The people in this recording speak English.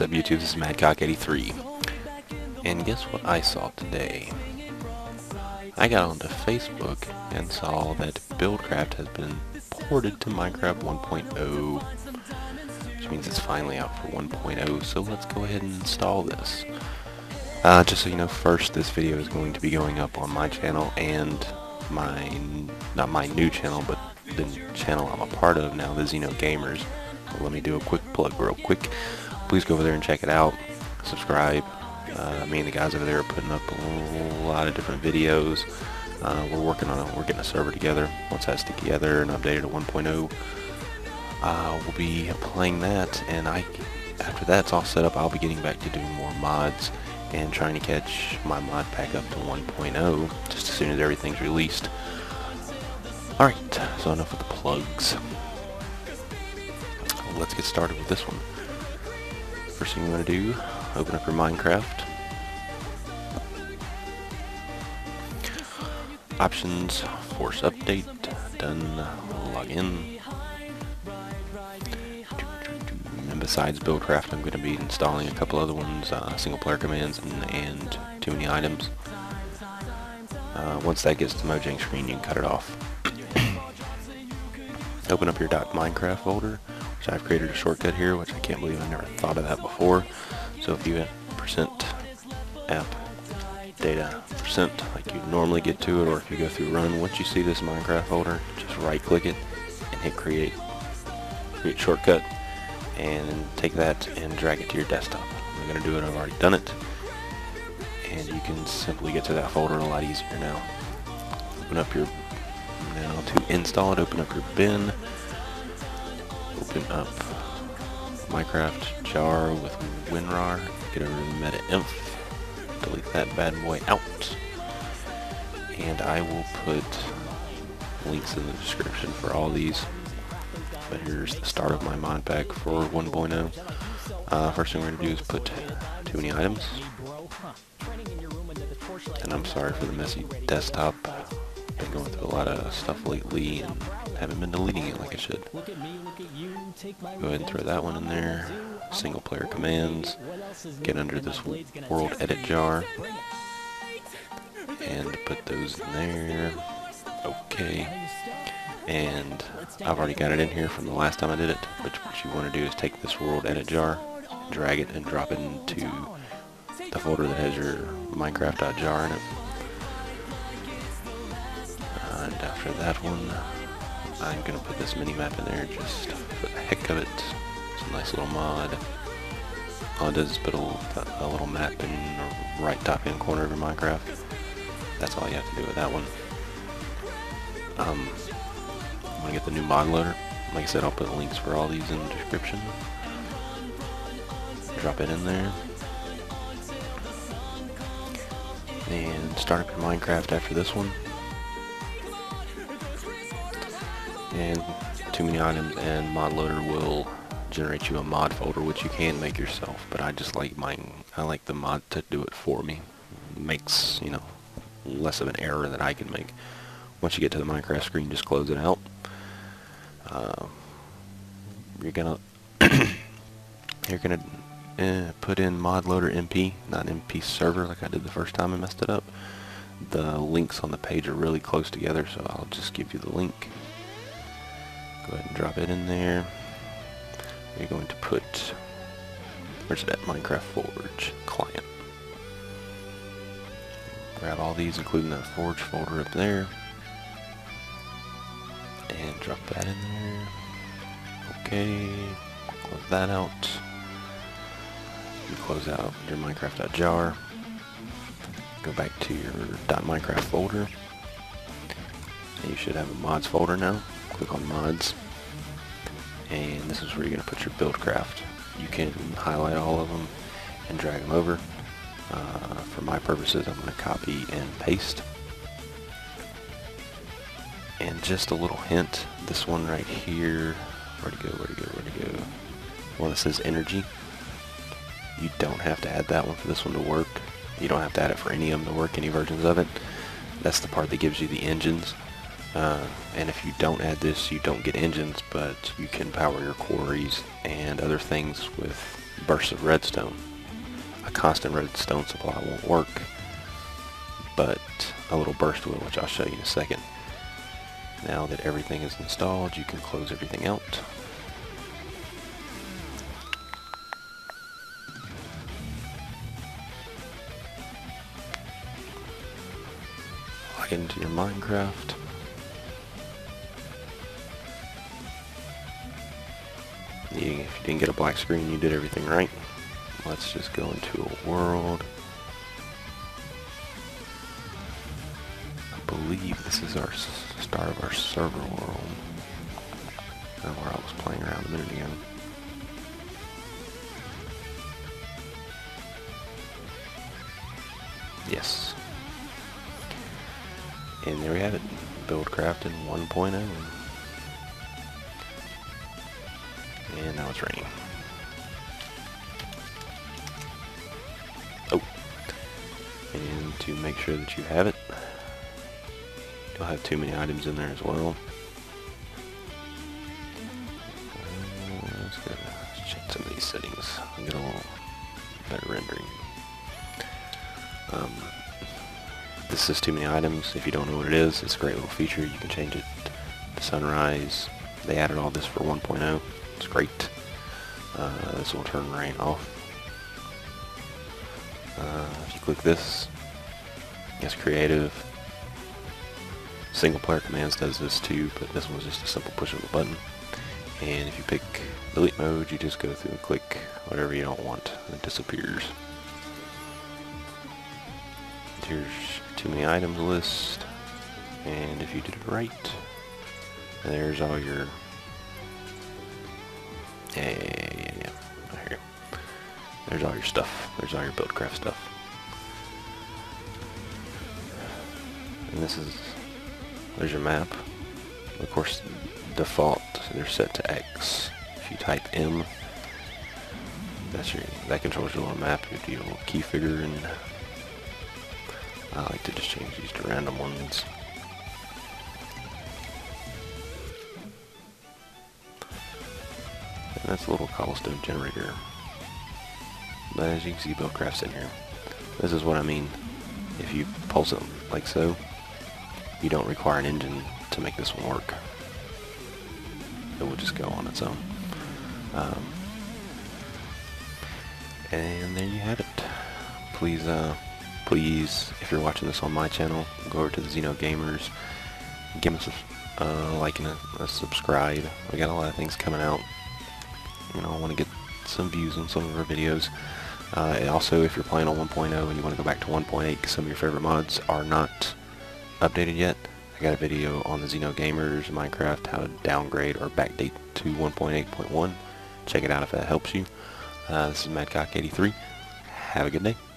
What's up YouTube, this is MadCock83, and guess what I saw today? I got onto Facebook and saw that BuildCraft has been ported to Minecraft 1.0, which means it's finally out for 1.0, so let's go ahead and install this. Just so you know, first, this video is going to be going up on my channel and my, not my new channel, but the channel I'm a part of now, the Xeno Gamers. So let me do a quick plug real quick. Please go over there and check it out, subscribe. Me and the guys over there are putting up a lot of different videos. We're working on it. We're getting a server together. Once that's together and updated to 1.0, we'll be playing that, and after that's all set up, I'll be getting back to doing more mods and trying to catch my mod pack up to 1.0 just as soon as everything's released. Alright, so enough of the plugs. Let's get started with this one. First thing you want to do, open up your Minecraft. Options, force update, done, login. And besides BuildCraft, I'm going to be installing a couple other ones, Single Player Commands and TooManyItems. Once that gets to the Mojang screen, you can cut it off. Open up your .minecraft folder. So I've created a shortcut here, which I can't believe I never thought of that before. So if you hit %app data% like you normally get to it, or if you go through run, once you see this Minecraft folder, just right click it and hit create shortcut, and take that and drag it to your desktop. I'm going to do it, I've already done it, and you can simply get to that folder a lot easier now. Now to install it, open up your bin. Open up Minecraft jar with Winrar, get over to the meta-inf, delete that bad boy out, and I will put links in the description for all these, but here's the start of my mod pack for 1.0. First thing we're going to do is put TooManyItems, and I'm sorry for the messy desktop. Been going through a lot of stuff lately and haven't been deleting it like I should. Go ahead and throw that one in there. Single Player Commands. Get under this world edit jar and put those in there. Okay. And I've already got it in here from the last time I did it, but what you want to do is take this world edit jar, drag it, and drop it into the folder that has your Minecraft.jar in it. And after that one, I'm going to put this Minimap in there just for the heck of it. It's a nice little mod. All it does is put a little map in the right top hand corner of your Minecraft. That's all you have to do with that one. I'm going to get the new mod loader. Like I said, I'll put links for all these in the description. Drop it in there. And start up your Minecraft after this one. And TooManyItems and mod loader will generate you a mod folder, which you can make yourself, but I just like mine. I like the mod to do it for me. It makes, you know, less of an error that I can make. Once you get to the Minecraft screen, just close it out. You're gonna put in mod loader mp, not mp server like I did the first time I messed it up. The links on the page are really close together, so I'll just give you the link. Go ahead and drop it in there. We're going to put, where's it at? Minecraft Forge client. Grab all these, including that Forge folder up there, and drop that in there. Okay, close that out. You close out your Minecraft.jar. Go back to your .minecraft folder. You should have a mods folder now. Click on mods, and this is where you're going to put your BuildCraft. You can highlight all of them and drag them over. For my purposes, I'm going to copy and paste. And just a little hint, this one right here, where to go, one that says energy, you don't have to add that one for this one to work. You don't have to add it for any of them to work, any versions of it. That's the part that gives you the engines. And if you don't add this, you don't get engines, but you can power your quarries and other things with bursts of redstone. A constant redstone supply won't work, but a little burst will, which I'll show you in a second. Now that everything is installed, you can close everything out. Log into your Minecraft. If you didn't get a black screen, you did everything right. Let's just go into a world. I believe this is our start of our server world. That's where I was playing around a minute ago. Yes. And there we have it. BuildCraft in 1.0. And now it's raining. Oh, and to make sure that you have it, you'll have too many items in there as well. Let's check some of these settings and get a little better rendering. This is too many items. If you don't know what it is, it's a great little feature. You can change it to sunrise. They added all this for 1.0. It's great. This will turn rain off. If you click this, it's creative. Single Player Commands does this too, but this one's just a simple push of a button. And if you pick delete mode, you just go through and click whatever you don't want, and it disappears. Here's too many items list, and if you did it right, there's all your. Yeah. Right here. There's all your stuff. There's all your BuildCraft stuff. And this is, there's your map. Of course, default, they're set to X. If you type M, that's your, that controls your little map. You do your little key figure, and I like to just change these to random ones. That's a little cobblestone generator. But as you can see, BuildCraft's in here. This is what I mean. If you pulse it like so, you don't require an engine to make this one work. It will just go on its own. And there you have it. Please, please, if you're watching this on my channel, go over to the Xeno Gamers. Give us a like and a subscribe. We got a lot of things coming out. You know, I want to get some views on some of our videos. And also, if you're playing on 1.0 and you want to go back to 1.8 because some of your favorite mods are not updated yet, I got a video on the Xeno Gamers Minecraft, how to downgrade or backdate to 1.8.1. Check it out if that helps you. This is MadCock83. Have a good day.